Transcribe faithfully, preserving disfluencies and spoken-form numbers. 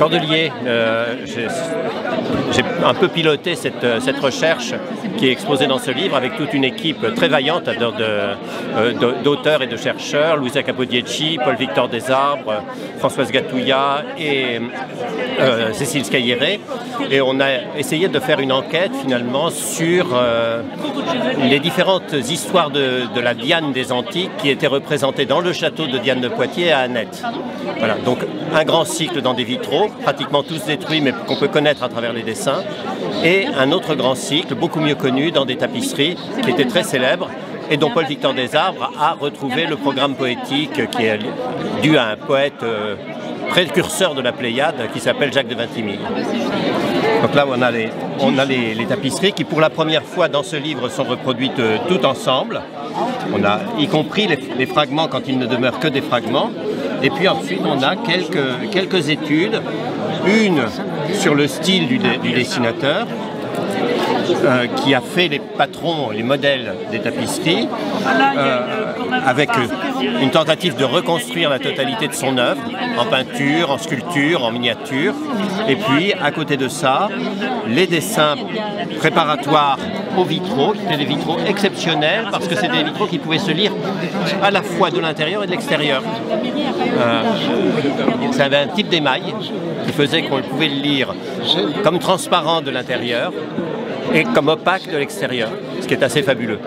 Cordelier. Euh, J'ai un peu piloté cette, cette recherche qui est exposée dans ce livre avec toute une équipe très vaillante d'auteurs et de chercheurs. Louisa Capodiechi, Paul-Victor Desarbres, Françoise Gatouilla et euh, Cécile Scaillere. Et on a essayé de faire une enquête finalement sur euh, les différentes histoires de, de la Diane des Antiques qui étaient représentées dans le château de Diane de Poitiers à Annette. Voilà, donc un grand cycle dans des vitraux, pratiquement tous détruits mais qu'on peut connaître à travers les dessins, et un autre grand cycle, beaucoup mieux connu, dans des tapisseries qui étaient très célèbres et dont Paul-Victor Desarbres a retrouvé le programme poétique qui est dû à un poète euh, précurseur de la Pléiade qui s'appelle Jacques de Vintimille. Donc là on a, les, on a les, les tapisseries qui pour la première fois dans ce livre sont reproduites euh, toutes ensemble. On a y compris les, les fragments quand il ne demeure que des fragments. Et puis ensuite on a quelques, quelques études, une sur le style du, du dessinateur euh, qui a fait les patrons, les modèles des tapisseries euh, avec une tentative de reconstruire la totalité de son œuvre en peinture, en sculpture, en miniature. Et puis à côté de ça, les dessins préparatoires aux vitraux, qui étaient des vitraux exceptionnels parce que c'était des vitraux qui pouvaient se lire à la fois de l'intérieur et de l'extérieur. Euh, ça avait un type d'émail qui faisait qu'on pouvait le lire comme transparent de l'intérieur et comme opaque de l'extérieur, ce qui est assez fabuleux.